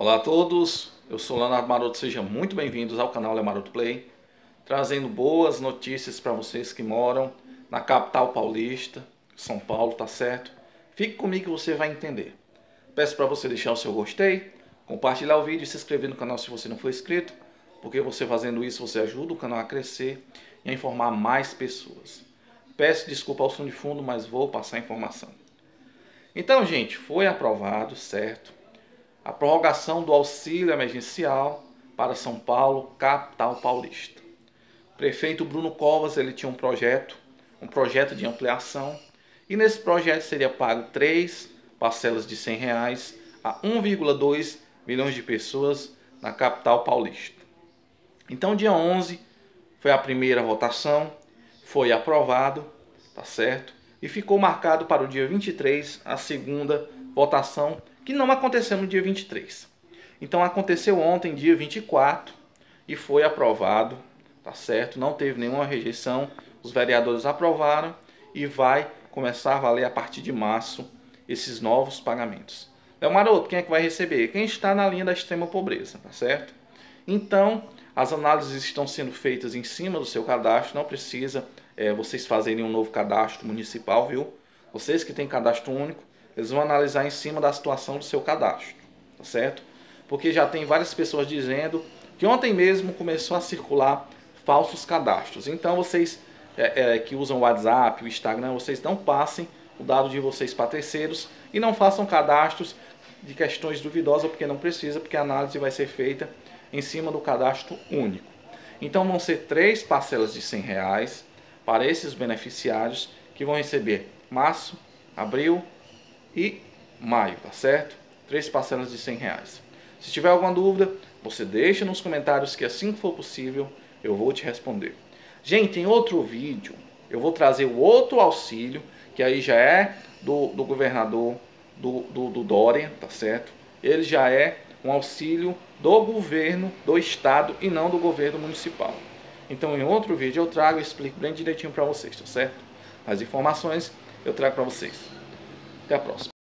Olá a todos, eu sou Leonardo Maroto, sejam muito bem-vindos ao canal Maroto Play, trazendo boas notícias para vocês que moram na capital paulista, São Paulo, tá certo? Fique comigo que você vai entender. Peço para você deixar o seu gostei, compartilhar o vídeo e se inscrever no canal se você não for inscrito, porque você fazendo isso você ajuda o canal a crescer e a informar mais pessoas. Peço desculpa ao som de fundo, mas vou passar a informação. Então, gente, foi aprovado, certo? A prorrogação do auxílio emergencial para São Paulo, capital paulista. O prefeito Bruno Covas, ele tinha um projeto de ampliação, e nesse projeto seria pago 3 parcelas de R$100 a 1,2 milhões de pessoas na capital paulista. Então, dia 11 foi a primeira votação, foi aprovado, tá certo? E ficou marcado para o dia 23 a segunda votação, que não aconteceu no dia 23. Então aconteceu ontem, dia 24, e foi aprovado, tá certo? Não teve nenhuma rejeição, os vereadores aprovaram e vai começar a valer a partir de março esses novos pagamentos. Léo Maroto, quem é que vai receber? Quem está na linha da extrema pobreza, tá certo? Então, as análises estão sendo feitas em cima do seu cadastro, não precisa vocês fazerem um novo cadastro municipal, viu? Vocês que têm cadastro único, eles vão analisar em cima da situação do seu cadastro, tá certo? Porque já tem várias pessoas dizendo que ontem mesmo começou a circular falsos cadastros. Então vocês que usam o WhatsApp, o Instagram, vocês não passem o dado de vocês para terceiros e não façam cadastros de questões duvidosas, porque não precisa, porque a análise vai ser feita em cima do cadastro único. Então vão ser 3 parcelas de R$100 para esses beneficiários que vão receber março, abril e maio, tá certo? 3 parcelas de R$100. Se tiver alguma dúvida, você deixa nos comentários que assim que for possível eu vou te responder. Gente, em outro vídeo eu vou trazer o outro auxílio, que aí já é do governador, do Dória, tá certo? Ele já é um auxílio do governo, do estado e não do governo municipal. Então em outro vídeo eu trago e explico bem direitinho para vocês, tá certo? As informações eu trago para vocês. Até a próxima.